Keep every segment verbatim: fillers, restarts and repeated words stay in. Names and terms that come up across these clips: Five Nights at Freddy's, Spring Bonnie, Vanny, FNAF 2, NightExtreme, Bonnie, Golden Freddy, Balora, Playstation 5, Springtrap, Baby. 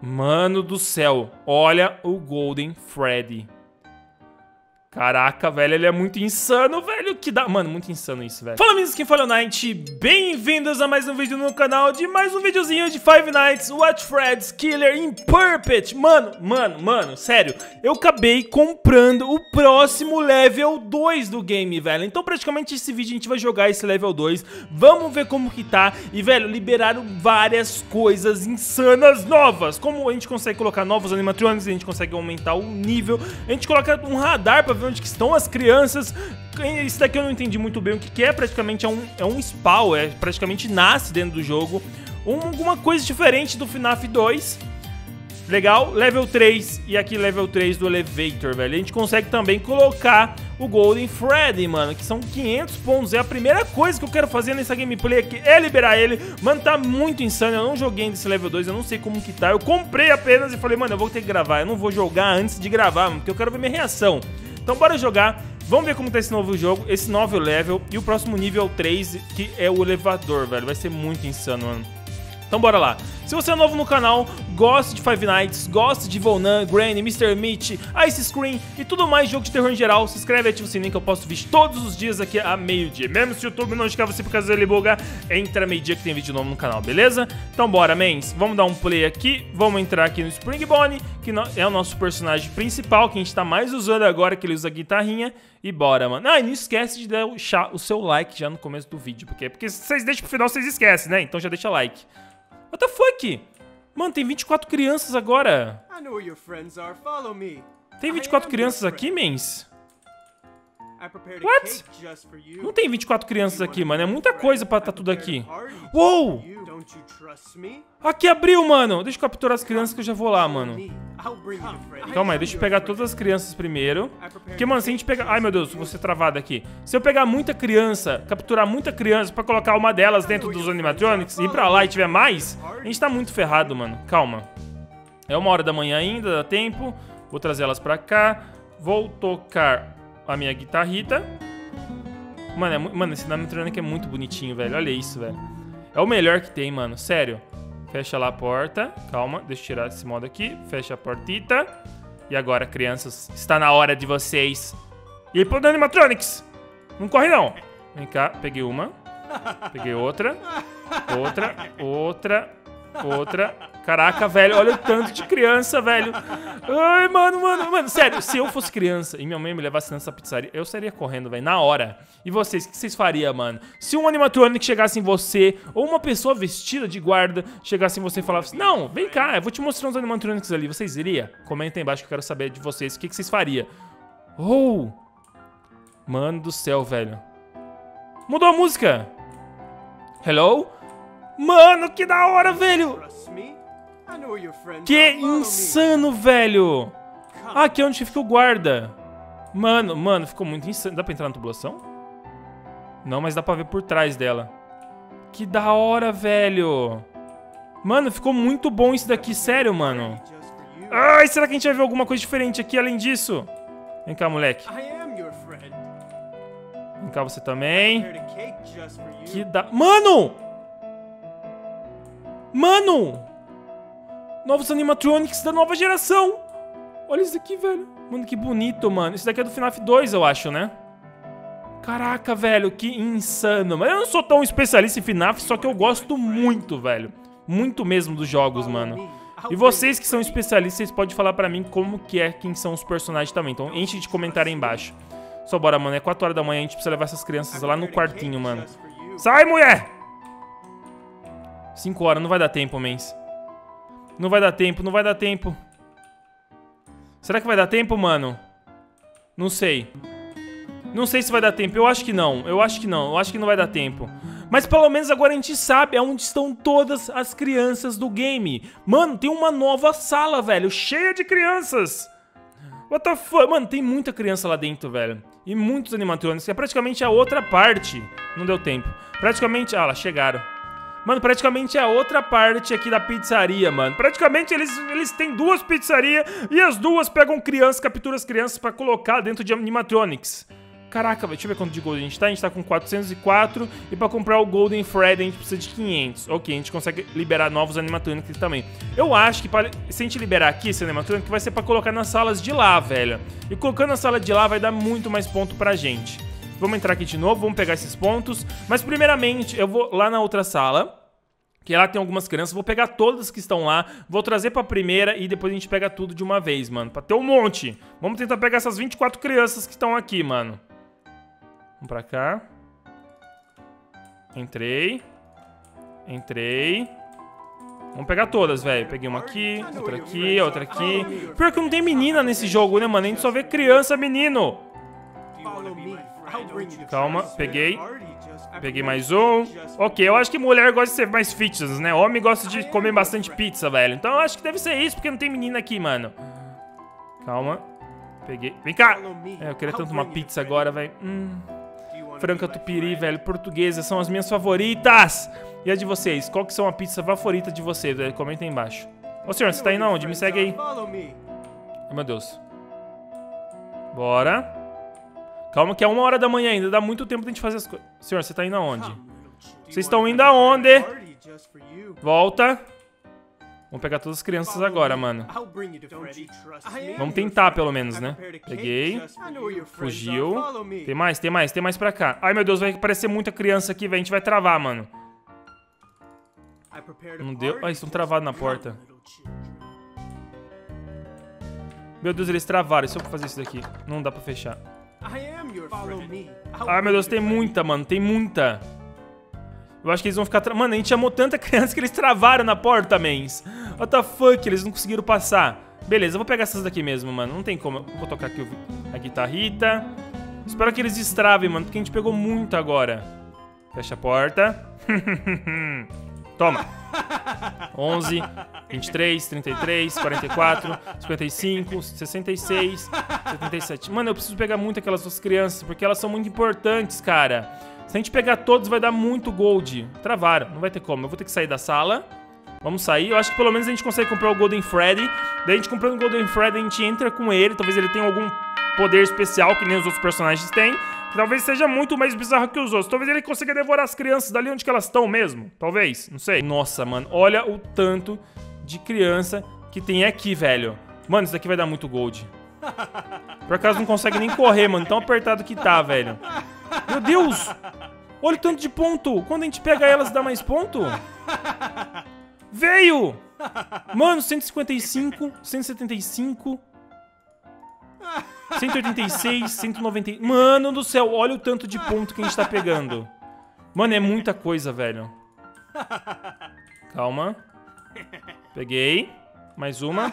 Mano do céu, olha o Golden Freddy. Caraca, velho, ele é muito insano, velho, que dá... Mano, muito insano isso, velho. Fala, meninos, quem fala é o Night. Bem-vindos a mais um vídeo no canal de mais um videozinho de Five Nights at Freddy's Killer in Purpet. Mano, mano, mano, sério, eu acabei comprando o próximo level dois do game, velho. Então, praticamente, esse vídeo a gente vai jogar esse level dois. Vamos ver como que tá. E, velho, liberaram várias coisas insanas novas. Como a gente consegue colocar novos animatronics, a gente consegue aumentar o nível. A gente coloca um radar pra ver onde que estão as crianças. Isso daqui eu não entendi muito bem o que, que é. Praticamente é um, é um spawn, é, praticamente nasce dentro do jogo. Um, alguma coisa diferente do FNAF dois. Legal, level três. E aqui level três do Elevator, velho. A gente consegue também colocar o Golden Freddy, mano, que são quinhentos pontos. É a primeira coisa que eu quero fazer nessa gameplay aqui, é liberar ele. Mano, tá muito insano, eu não joguei nesse level dois, eu não sei como que tá. Eu comprei apenas e falei, mano, eu vou ter que gravar. Eu não vou jogar antes de gravar, mano, porque eu quero ver minha reação. Então bora jogar, vamos ver como tá esse novo jogo, esse novo level e o próximo nível três, que é o elevador, velho. Vai ser muito insano, mano. Então bora lá. Se você é novo no canal, gosta de Five Nights, gosta de Volnan, Granny, mister Meat, Ice Screen e tudo mais, jogo de terror em geral, se inscreve e ativa o sininho que eu posto vídeo todos os dias aqui a meio-dia. Mesmo se o YouTube não indicar você por causa dele bugar, entra meio-dia que tem vídeo novo no canal, beleza? Então bora, mens. Vamos dar um play aqui, vamos entrar aqui no Spring Bonnie, que é o nosso personagem principal, que a gente tá mais usando agora, que ele usa a guitarrinha. E bora, mano. Ah, e não esquece de deixar o seu like já no começo do vídeo, porque, porque se vocês deixam pro final, vocês esquecem, né? Então já deixa like. What the fuck? Mano, tem vinte e quatro crianças agora. Tem vinte e quatro crianças aqui, mens? What? Não tem vinte e quatro crianças aqui, mano. É muita coisa pra tá tudo aqui. Uou! Aqui abriu, mano. Deixa eu capturar as crianças que eu já vou lá, mano. Calma aí, deixa eu pegar todas as crianças primeiro. Porque, mano, se a gente pegar... Ai, meu Deus, vou ser travado aqui. Se eu pegar muita criança, capturar muita criança pra colocar uma delas dentro dos animatronics e ir pra lá e tiver mais, a gente tá muito ferrado, mano. Calma. É uma hora da manhã ainda, dá tempo. Vou trazer elas pra cá. Vou tocar a minha guitarrita. Mano, é, mano, esse animatronic é muito bonitinho, velho. Olha isso, velho. É o melhor que tem, mano. Sério. Fecha lá a porta. Calma, deixa eu tirar esse modo aqui. Fecha a portita. E agora, crianças, está na hora de vocês. E aí, pro animatronics. Não corre, não. Vem cá, peguei uma. Peguei outra. Outra, outra, outra. Caraca, velho, olha o tanto de criança, velho. Ai, mano, mano, mano. Sério, se eu fosse criança e minha mãe me levasse nessa pizzaria, eu estaria correndo, velho, na hora. E vocês, o que vocês fariam, mano? Se um animatronic chegasse em você, ou uma pessoa vestida de guarda chegasse em você e falasse, não, vem cá, eu vou te mostrar uns animatronics ali, vocês iriam? Comenta aí embaixo que eu quero saber de vocês, o que, que vocês fariam. Oh! Mano do céu, velho. Mudou a música. Hello? Mano, que da hora, velho! Que insano, velho! Ah, aqui é onde fica o guarda. Mano, mano, ficou muito insano. Dá pra entrar na tubulação? Não, mas dá pra ver por trás dela. Que da hora, velho! Mano, ficou muito bom isso daqui, sério, mano. Ai, será que a gente vai ver alguma coisa diferente aqui além disso? Vem cá, moleque. Vem cá, você também. Que da... Mano! Mano! Novos animatronics da nova geração. Olha isso daqui, velho. Mano, que bonito, mano. Isso daqui é do FNAF dois, eu acho, né? Caraca, velho, que insano. Mas eu não sou tão especialista em FNAF, só que eu gosto muito, velho. Muito mesmo dos jogos, mano. E vocês que são especialistas, vocês podem falar pra mim como que é, quem são os personagens também. Então enche de comentário aí embaixo. Só bora, mano. É quatro horas da manhã, a gente precisa levar essas crianças lá no quartinho, mano. Sai, mulher! cinco horas, não vai dar tempo, mens. Não vai dar tempo, não vai dar tempo. Será que vai dar tempo, mano? Não sei. Não sei se vai dar tempo. Eu acho que não. Eu acho que não. Eu acho que não vai dar tempo. Mas pelo menos agora a gente sabe onde estão todas as crianças do game. Mano, tem uma nova sala, velho. Cheia de crianças. What the fuck? Mano, tem muita criança lá dentro, velho. E muitos animatrônicos. É praticamente a outra parte. Não deu tempo. Praticamente... Ah, lá, chegaram. Mano, praticamente é a outra parte aqui da pizzaria, mano. Praticamente eles, eles têm duas pizzarias e as duas pegam crianças, capturam as crianças pra colocar dentro de animatronics. Caraca, deixa eu ver quanto de Gold a gente tá. A gente tá com quatrocentos e quatro. E pra comprar o Golden Freddy a gente precisa de quinhentos. Ok, a gente consegue liberar novos animatrônicos também. Eu acho que pra, se a gente liberar aqui esse animatrônico, vai ser pra colocar nas salas de lá, velho. E colocando na sala de lá vai dar muito mais ponto pra gente. Vamos entrar aqui de novo, vamos pegar esses pontos. Mas primeiramente eu vou lá na outra sala, que lá tem algumas crianças. Vou pegar todas que estão lá, vou trazer pra primeira e depois a gente pega tudo de uma vez, mano. Pra ter um monte. Vamos tentar pegar essas vinte e quatro crianças que estão aqui, mano. Vamos pra cá. Entrei. Entrei. Vamos pegar todas, velho. Peguei uma aqui, outra aqui, outra aqui. Pior que não tem menina nesse jogo, né, mano? A gente só vê criança, menino. Calma, peguei. Peguei mais um. Ok, eu acho que mulher gosta de ser mais fitness, né? Homem gosta de comer bastante pizza, velho. Então eu acho que deve ser isso, porque não tem menina aqui, mano. Calma. Peguei. Vem cá! É, eu queria tanto uma pizza agora, velho. Hum... Franca Tupiri, velho, portuguesa, são as minhas favoritas. E a de vocês? Qual que são a pizza favorita de vocês, velho? Comenta aí embaixo. Ô, senhor, você tá indo aonde? Me segue aí. Ai, meu Deus. Bora. Calma que é uma hora da manhã ainda. Dá muito tempo de a gente fazer as coisas. Senhor, você tá indo aonde? Vocês estão indo aonde? Volta. Vamos pegar todas as crianças agora, mano. Vamos tentar, pelo menos, né? Peguei. Fugiu. Tem mais, tem mais, tem mais pra cá. Ai, meu Deus, vai aparecer muita criança aqui, velho. A gente vai travar, mano. Não deu. Ai, estão travados na porta. Meu Deus, eles travaram. E se eu fazer isso daqui? Não dá pra fechar. Ai, meu Deus, tem muita, mano. Tem muita. Eu acho que eles vão ficar... Tra... Mano, a gente chamou tanta criança que eles travaram na porta, mans. What the fuck? Eles não conseguiram passar. Beleza, eu vou pegar essas daqui mesmo, mano. Não tem como. Eu vou tocar aqui o... a guitarrita. Espero que eles destravem, mano, porque a gente pegou muito agora. Fecha a porta. Toma. onze, vinte e três, trinta e três, quarenta e quatro, cinquenta e cinco, sessenta e seis, setenta e sete. Mano, eu preciso pegar muito aquelas duas crianças, porque elas são muito importantes, cara. Se a gente pegar todos, vai dar muito gold. Travaram, não vai ter como. Eu vou ter que sair da sala. Vamos sair. Eu acho que pelo menos a gente consegue comprar o Golden Freddy. Daí a gente comprando o Golden Freddy, a gente entra com ele. Talvez ele tenha algum poder especial que nem os outros personagens têm. Que talvez seja muito mais bizarro que os outros. Talvez ele consiga devorar as crianças dali onde que elas estão mesmo. Talvez, não sei. Nossa, mano, olha o tanto de criança que tem aqui, velho. Mano, isso daqui vai dar muito gold. Por acaso não consegue nem correr, mano. Tão apertado que tá, velho. Meu Deus! Olha o tanto de ponto! Quando a gente pega elas, dá mais ponto? Veio! Mano, cento e cinquenta e cinco, cento e setenta e cinco, cento e oitenta e seis, cento e noventa... Mano do céu, olha o tanto de ponto que a gente tá pegando. Mano, é muita coisa, velho. Calma. Peguei. Mais uma.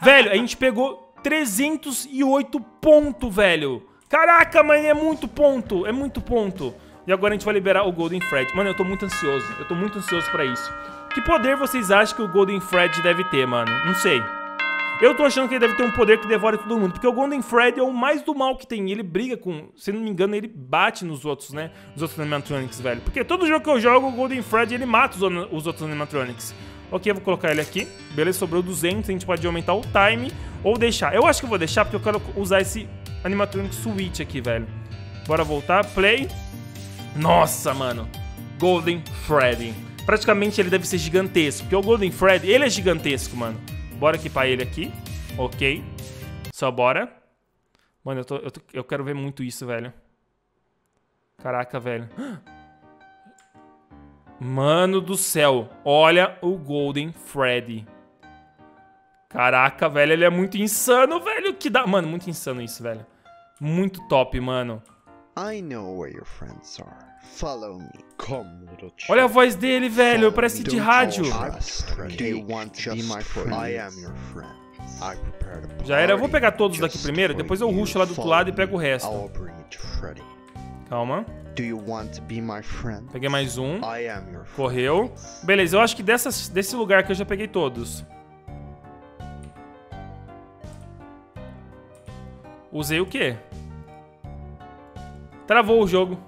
Velho, a gente pegou trezentos e oito pontos, velho. Caraca, mano, é muito ponto, é muito ponto. E agora a gente vai liberar o Golden Freddy. Mano, eu tô muito ansioso, eu tô muito ansioso pra isso. Que poder vocês acham que o Golden Freddy deve ter, mano? Não sei. Eu tô achando que ele deve ter um poder que devora todo mundo. Porque o Golden Freddy é o mais do mal que tem. Ele briga com... Se não me engano, ele bate nos outros, né? Os outros animatronics, velho. Porque todo jogo que eu jogo, o Golden Freddy, ele mata os, os outros animatronics. Ok, eu vou colocar ele aqui. Beleza, sobrou duzentos. A gente pode aumentar o time ou deixar. Eu acho que eu vou deixar porque eu quero usar esse... animatronic switch aqui, velho. Bora voltar, play. Nossa, mano, Golden Freddy. Praticamente ele deve ser gigantesco, porque o Golden Freddy, ele é gigantesco, mano. Bora equipar ele aqui, ok. Só bora. Mano, eu, tô, eu, tô, eu quero ver muito isso, velho. Caraca, velho. Mano do céu, olha o Golden Freddy. Caraca, velho, ele é muito insano, velho. Que dá. Mano, muito insano isso, velho. Muito top, mano. I know where your friends are. Follow me. Come, little child. Olha a voz dele, velho. Parece de rádio. Já era, eu vou pegar todos daqui primeiro, depois eu rusho lá do outro lado e pego o resto. Calma. Peguei mais um. Correu. Beleza, eu acho que dessas, desse lugar que eu já peguei todos. Usei o quê? Travou o jogo.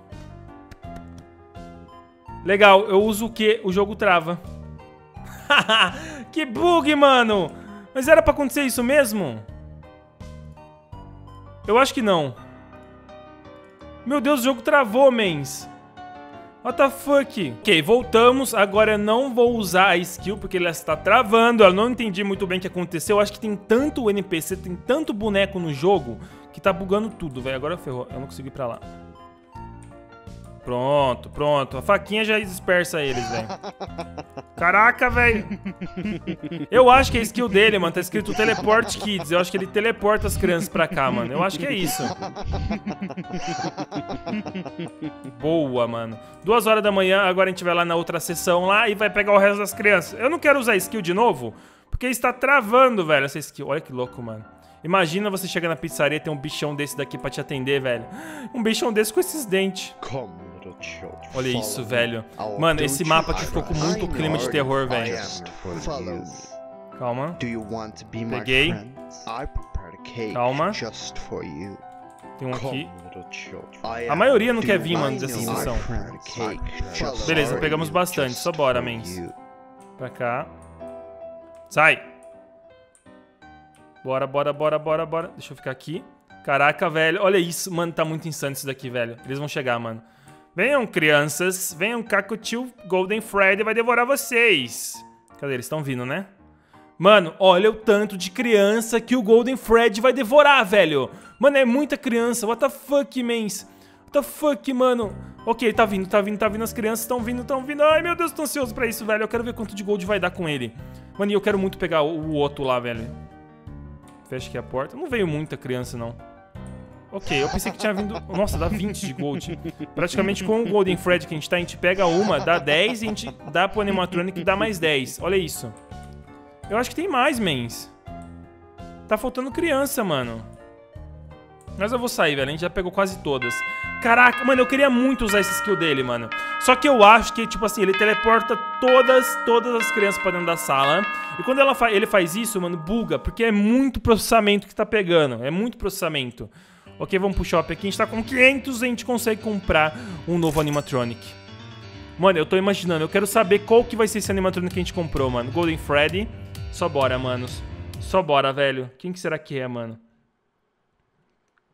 Legal, eu uso o quê? O jogo trava. Que bug, mano! Mas era pra acontecer isso mesmo? Eu acho que não. Meu Deus, o jogo travou, mens. What the fuck? Ok, voltamos. Agora eu não vou usar a skill porque ela está travando. Eu não entendi muito bem o que aconteceu. Eu acho que tem tanto N P C, tem tanto boneco no jogo que tá bugando tudo, velho. Agora ferrou. Eu não consegui ir pra lá. Pronto, pronto. A faquinha já dispersa eles, velho. Caraca, velho. Eu acho que é a skill dele, mano. Tá escrito Teleport Kids. Eu acho que ele teleporta as crianças pra cá, mano. Eu acho que é isso. Boa, mano. Duas horas da manhã, agora a gente vai lá na outra sessão lá e vai pegar o resto das crianças. Eu não quero usar a skill de novo, porque está travando, velho, essa skill. Olha que louco, mano. Imagina você chegar na pizzaria e ter um bichão desse daqui pra te atender, velho. Um bichão desse com esses dentes. Como? Olha isso, velho. Mano, esse mapa aqui ficou com muito clima de terror, velho. Calma. Peguei. Calma. Tem um aqui. A maioria não quer vir, mano, dessa sessão. Beleza, pegamos bastante. Só bora, mens. Pra cá. Sai. Bora, bora, bora, bora, bora. Deixa eu ficar aqui. Caraca, velho. Olha isso. Mano, tá muito insano isso daqui, velho. Eles vão chegar, mano. Venham, crianças. Venham cá que o tio Golden Freddy vai devorar vocês. Cadê? Eles estão vindo, né? Mano, olha o tanto de criança que o Golden Freddy vai devorar, velho. Mano, é muita criança. What the fuck, mens? What the fuck, mano? Ok, tá vindo, tá vindo, tá vindo. As crianças estão vindo, estão vindo. Ai, meu Deus, tô ansioso pra isso, velho. Eu quero ver quanto de gold vai dar com ele. Mano, e eu quero muito pegar o outro lá, velho. Fecha aqui a porta. Não veio muita criança, não. Ok, eu pensei que tinha vindo... Nossa, dá vinte de gold. Praticamente com o Golden Freddy que a gente tá, a gente pega uma, dá dez e a gente dá pro animatronic e dá mais dez. Olha isso. Eu acho que tem mais, mens. Tá faltando criança, mano. Mas eu vou sair, velho. A gente já pegou quase todas. Caraca, mano, eu queria muito usar essa skill dele, mano. Só que eu acho que, tipo assim, ele teleporta todas, todas as crianças pra dentro da sala. E quando ela fa ele faz isso, mano, buga. Porque é muito processamento que tá pegando. É muito processamento. Ok, vamos pro shopping aqui. A gente tá com quinhentos e a gente consegue comprar um novo animatronic. Mano, eu tô imaginando. Eu quero saber qual que vai ser esse animatronic que a gente comprou, mano. Golden Freddy. Só bora, manos. Só bora, velho. Quem que será que é, mano?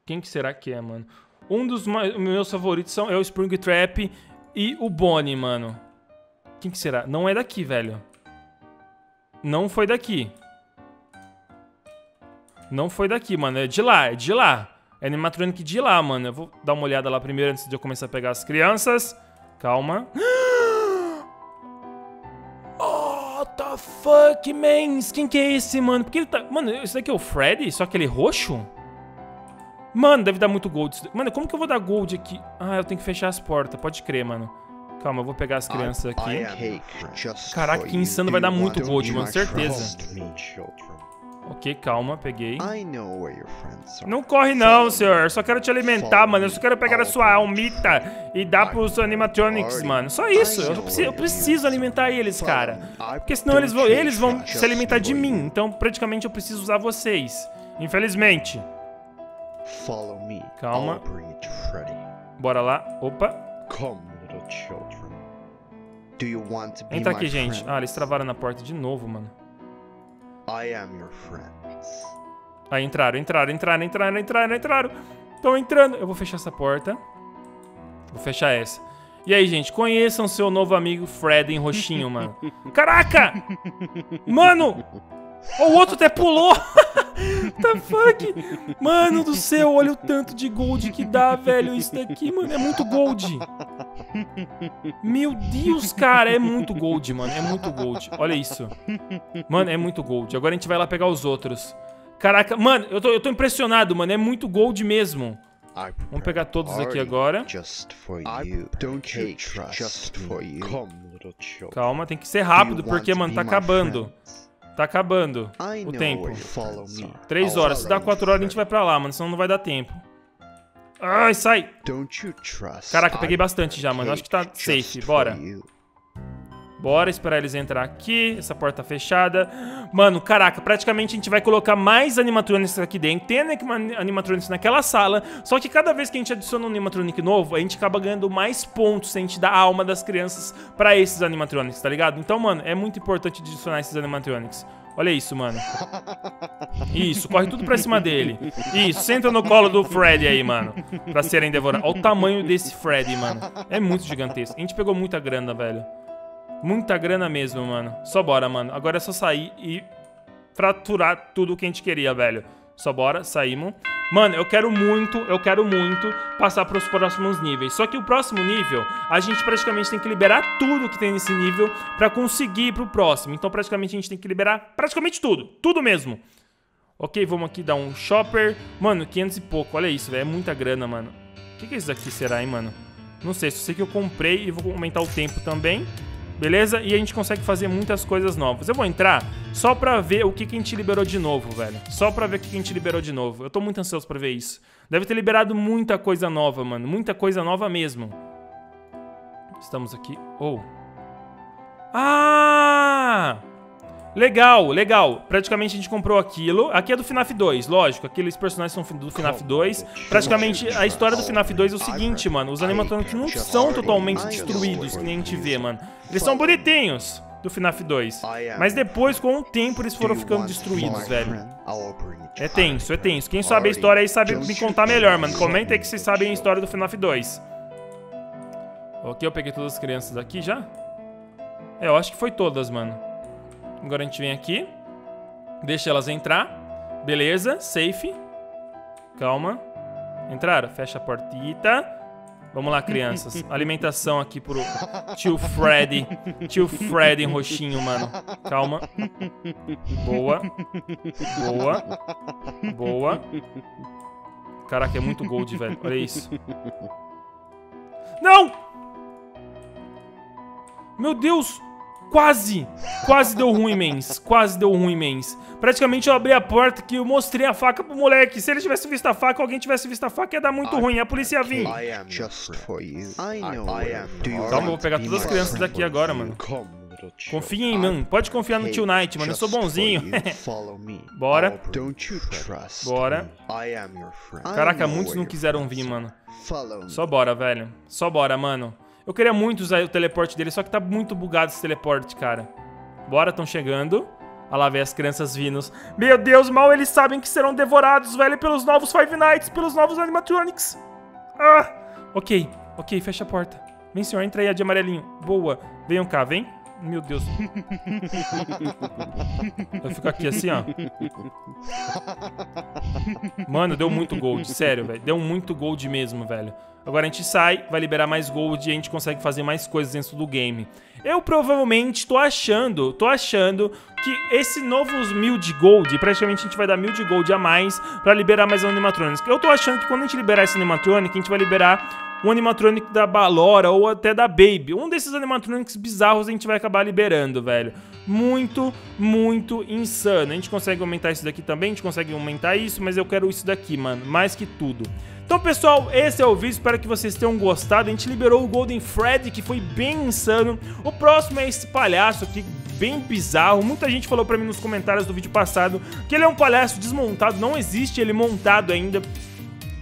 Quem que será que é, mano? Um dos meus favoritos são, é o Springtrap e o Bonnie, mano. Quem que será? Não é daqui, velho. Não foi daqui. Não foi daqui, mano. É de lá, é de lá. É animatronic de lá, mano. Eu vou dar uma olhada lá primeiro antes de eu começar a pegar as crianças. Calma. Oh, the fuck, mans. Quem que é esse, mano? Porque ele tá... Mano, esse daqui é o Freddy? Só que ele é roxo? Mano, deve dar muito gold. Mano, como que eu vou dar gold aqui? Ah, eu tenho que fechar as portas. Pode crer, mano. Calma, eu vou pegar as crianças aqui. Caraca, que insano, vai dar muito gold, mano. Certeza. Ok, calma, peguei. Não corre não, senhor. Eu só quero te alimentar, mano. Eu só quero pegar a sua almita e dar pros animatronics, mano. Só isso. Eu preciso, eu preciso alimentar eles, cara. Porque senão eles vão, eles vão se alimentar de mim. Então, praticamente, eu preciso usar vocês. Infelizmente. Follow me. Calma. Bora lá. Opa. Come, little children. Do you want to be Entra aqui, my gente. Friends? Ah, eles travaram na porta de novo, mano. I am your friends. Ah, entraram, entraram, entraram, entraram, entraram, entraram. Estão entrando. Eu vou fechar essa porta. Vou fechar essa. E aí, gente, conheçam seu novo amigo Fred em roxinho, mano. Caraca! Mano! O outro até pulou. Tá fuck? Mano do céu, olha o tanto de gold que dá, velho. Isso daqui, mano, é muito gold. Meu Deus, cara, é muito gold, mano. É muito gold, olha isso. Mano, é muito gold, agora a gente vai lá pegar os outros. Caraca, mano, eu tô, eu tô impressionado, mano, é muito gold mesmo. Vamos pegar todos aqui agora. Calma, tem que ser rápido, porque, mano, tá acabando. Tá acabando o tempo. Três horas. Se dá quatro horas, a gente vai pra lá, mano. Senão não vai dar tempo. Ai, sai. Caraca, eu peguei bastante já, mano. Acho que tá safe. Bora. Bora esperar eles entrar aqui. Essa porta tá fechada. Mano, caraca, praticamente a gente vai colocar mais animatronics aqui dentro. Tem animatronics naquela sala. Só que cada vez que a gente adiciona um animatronic novo, a gente acaba ganhando mais pontos se a gente dá a alma das crianças pra esses animatronics, tá ligado? Então, mano, é muito importante adicionar esses animatronics. Olha isso, mano. Isso, corre tudo pra cima dele. Isso, senta no colo do Freddy aí, mano. Pra serem devorados. Olha o tamanho desse Freddy, mano. É muito gigantesco. A gente pegou muita grana, velho. Muita grana mesmo, mano. Só bora, mano. Agora é só sair e fraturar tudo o que a gente queria, velho. Só bora, saímos. Mano, eu quero muito, eu quero muito passar para os próximos níveis. Só que o próximo nível, a gente praticamente tem que liberar tudo que tem nesse nível para conseguir ir pro próximo. Então praticamente a gente tem que liberar praticamente tudo, tudo mesmo. Ok, vamos aqui dar um shopper. Mano, quinhentos e pouco, olha isso, velho, é muita grana, mano. O que que é isso aqui será, hein, mano? Não sei, só sei que eu comprei e vou aumentar o tempo também. Beleza? E a gente consegue fazer muitas coisas novas. Eu vou entrar só pra ver o que, que a gente liberou de novo, velho. Só pra ver o que, que a gente liberou de novo. Eu tô muito ansioso pra ver isso. Deve ter liberado muita coisa nova, mano. Muita coisa nova mesmo. Estamos aqui. Oh. Ah! Legal, legal. Praticamente a gente comprou aquilo. Aqui é do FNAF dois, lógico. Aqueles personagens são do FNAF dois. Praticamente a história do FNAF dois é o seguinte, mano. Os animatrônicos não são totalmente destruídos, que nem a gente vê, mano. Eles são bonitinhos do FNAF dois. Mas depois, com o tempo, eles foram ficando destruídos, velho. É tenso, é tenso. Quem sabe a história aí sabe me contar melhor, mano. Comenta aí que vocês sabem a história do FNAF dois. Ok, eu peguei todas as crianças aqui já. É, eu acho que foi todas, mano. Agora a gente vem aqui. Deixa elas entrar. Beleza, safe. Calma. Entraram? Fecha a portita. Vamos lá, crianças. Alimentação aqui pro tio Freddy. Tio Freddy em roxinho, mano. Calma. Boa. Boa. Boa. Caraca, é muito gold, velho. Olha isso. Não! Meu Deus! Quase, quase deu ruim, mens. Quase deu ruim, mens. Praticamente eu abri a porta que eu mostrei a faca pro moleque. Se ele tivesse visto a faca, alguém tivesse visto a faca, ia dar muito ruim. A polícia ia vir. Calma, eu vou pegar todas as crianças daqui agora, mano. Confia em mim. Pode confiar no tio Knight, mano. Eu sou bonzinho. Bora. Bora. Caraca, muitos não quiseram vir, mano. Só bora, velho. Só bora, mano. Eu queria muito usar o teleporte dele, só que tá muito bugado esse teleporte, cara. Bora, estão chegando. Olha lá, velho, as crianças vindo. Meu Deus, mal eles sabem que serão devorados, velho, pelos novos Five Nights, pelos novos animatronics. Ah, ok, ok, fecha a porta. Vem, senhor, entra aí, de amarelinho. Boa, venham cá, vem. Meu Deus. Eu fico aqui assim, ó. Mano, deu muito gold, sério, velho. Deu muito gold mesmo, velho. Agora a gente sai, vai liberar mais gold e a gente consegue fazer mais coisas dentro do game. Eu provavelmente tô achando, tô achando que esse novos mil de gold, praticamente a gente vai dar mil de gold a mais pra liberar mais animatrônicos. Eu tô achando que quando a gente liberar esse animatrônico, a gente vai liberar um animatronic da Balora ou até da Baby. Um desses animatronics bizarros a gente vai acabar liberando, velho. Muito, muito insano. A gente consegue aumentar isso daqui também, a gente consegue aumentar isso, mas eu quero isso daqui, mano. Mais que tudo. Então, pessoal, esse é o vídeo. Espero que vocês tenham gostado. A gente liberou o Golden Freddy, que foi bem insano. O próximo é esse palhaço aqui, bem bizarro. Muita gente falou pra mim nos comentários do vídeo passado que ele é um palhaço desmontado. Não existe ele montado ainda,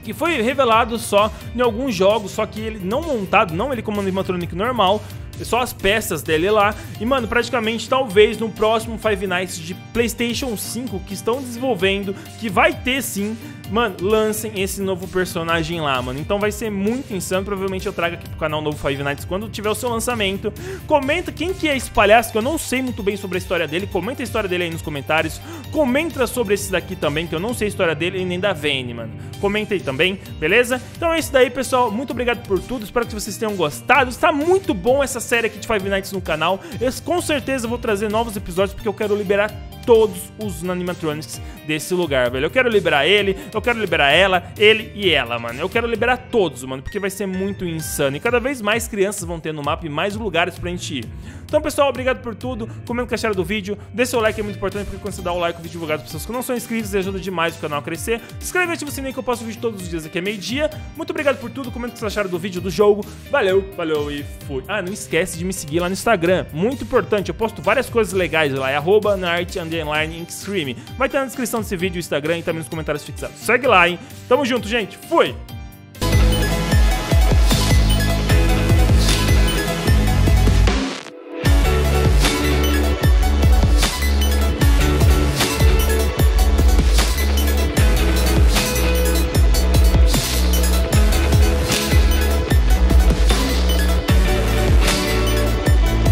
que foi revelado só em alguns jogos, só que ele não montado, não ele como animatronic normal, só as peças dele lá. E, mano, praticamente, talvez no próximo Five Nights de Playstation cinco que estão desenvolvendo, que vai ter sim, mano, lancem esse novo personagem lá, mano. Então vai ser muito insano. Provavelmente eu trago aqui pro canal novo Five Nights quando tiver o seu lançamento. Comenta quem que é esse palhaço, que eu não sei muito bem sobre a história dele. Comenta a história dele aí nos comentários. Comenta sobre esse daqui também, que eu não sei a história dele e nem da Vanny, mano. Comenta aí também, beleza? Então é isso daí, pessoal. Muito obrigado por tudo. Espero que vocês tenham gostado. Está muito bom essa série aqui de Five Nights no canal. Eu com certeza vou trazer novos episódios, porque eu quero liberar todos os animatronics desse lugar, velho. Eu quero liberar ele, eu quero liberar ela, ele e ela, mano. Eu quero liberar todos, mano, porque vai ser muito insano. E cada vez mais crianças vão ter no mapa e mais lugares pra gente ir. Então, pessoal, obrigado por tudo. Comenta o que acharam do vídeo. Dê seu like, é muito importante, porque quando você dá o like, o vídeo é divulgado para pessoas que não são inscritos e ajuda demais o canal a crescer. Se inscreve e ativa o sininho que eu posto vídeo todos os dias aqui, é meio-dia. Muito obrigado por tudo. Comenta o que vocês acharam do vídeo, do jogo. Valeu, valeu e fui. Ah, não esquece de me seguir lá no Instagram. Muito importante, eu posto várias coisas legais lá. É arroba night underline extreme. Vai estar na descrição desse vídeo, o Instagram e também nos comentários fixados. Segue lá, hein? Tamo junto, gente. Fui!